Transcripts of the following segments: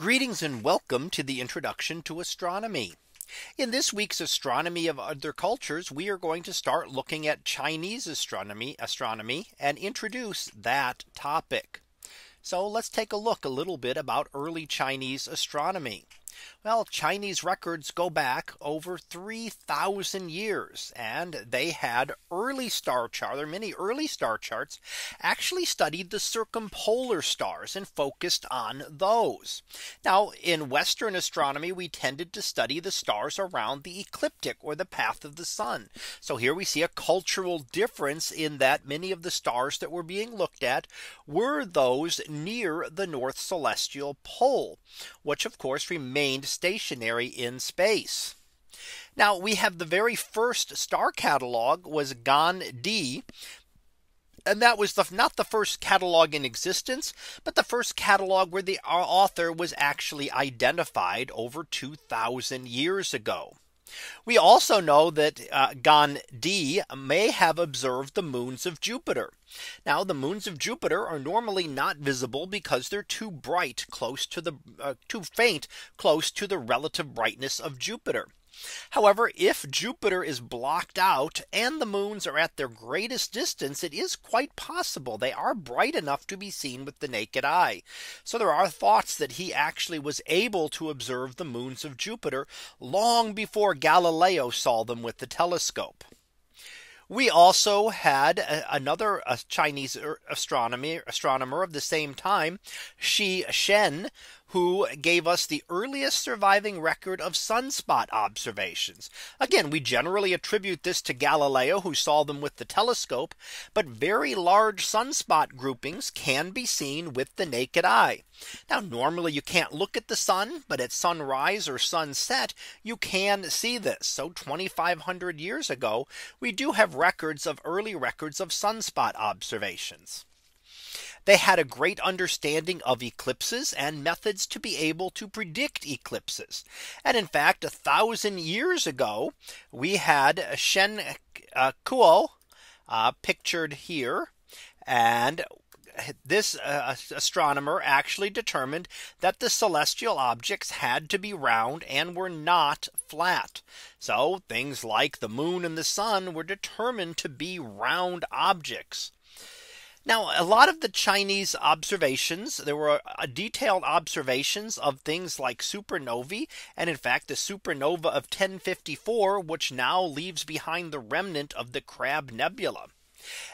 Greetings and welcome to the introduction to astronomy. In this week's Astronomy of Other Cultures, we are going to start looking at Chinese astronomy and introduce that topic. So let's take a look a little bit about early Chinese astronomy. Well, Chinese records go back over 3,000 years, and they had early star charts. There are many early star charts actually studied the circumpolar stars and focused on those. Now, in Western astronomy, we tended to study the stars around the ecliptic or the path of the sun. So here we see a cultural difference in that many of the stars that were being looked at were those near the North Celestial Pole, which of course remained stationary in space. Now we have the very first star catalog was Gan De, and that was not the first catalog in existence, but the first catalog where the author was actually identified over 2,000 years ago. We also know that Gan De may have observed the moons of Jupiter. Now the moons of Jupiter are normally not visible because they're too faint close to the relative brightness of Jupiter. However, if Jupiter is blocked out and the moons are at their greatest distance, it is quite possible they are bright enough to be seen with the naked eye. So there are thoughts that he actually was able to observe the moons of Jupiter long before Galileo saw them with the telescope. We also had another Chinese astronomer of the same time, Shi Shen, who gave us the earliest surviving record of sunspot observations. Again, we generally attribute this to Galileo, who saw them with the telescope, but very large sunspot groupings can be seen with the naked eye. Now, normally you can't look at the sun, but at sunrise or sunset, you can see this. So 2,500 years ago, we do have early records of sunspot observations. They had a great understanding of eclipses and methods to be able to predict eclipses. And in fact, 1,000 years ago, we had Shen Kuo pictured here, and this astronomer actually determined that the celestial objects had to be round and were not flat. So things like the moon and the sun were determined to be round objects. Now, a lot of the Chinese observations, there were detailed observations of things like supernovae. And in fact, the supernova of 1054, which now leaves behind the remnant of the Crab Nebula.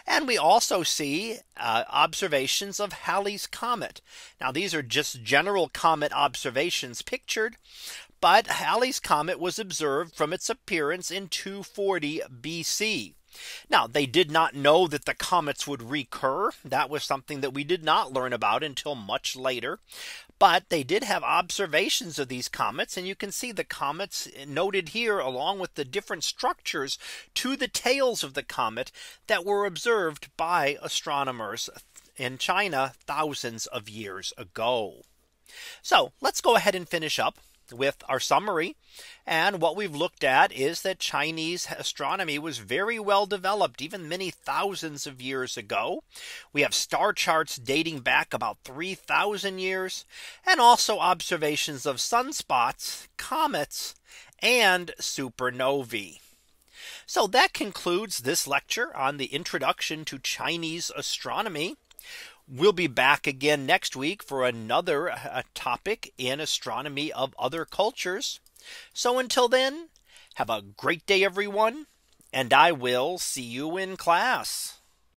And we also see observations of Halley's Comet. Now, these are just general comet observations pictured. But Halley's Comet was observed from its appearance in 240 BC. Now, they did not know that the comets would recur. That was something that we did not learn about until much later. But they did have observations of these comets. And you can see the comets noted here, along with the different structures to the tails of the comet that were observed by astronomers in China thousands of years ago. So let's go ahead and finish up with our summary. And what we've looked at is that Chinese astronomy was very well developed even many thousands of years ago. We have star charts dating back about 3,000 years, and also observations of sunspots, comets, and supernovae. So that concludes this lecture on the introduction to Chinese astronomy. We'll be back again next week for another topic in astronomy of other cultures. So until then, have a great day, everyone, and I will see you in class.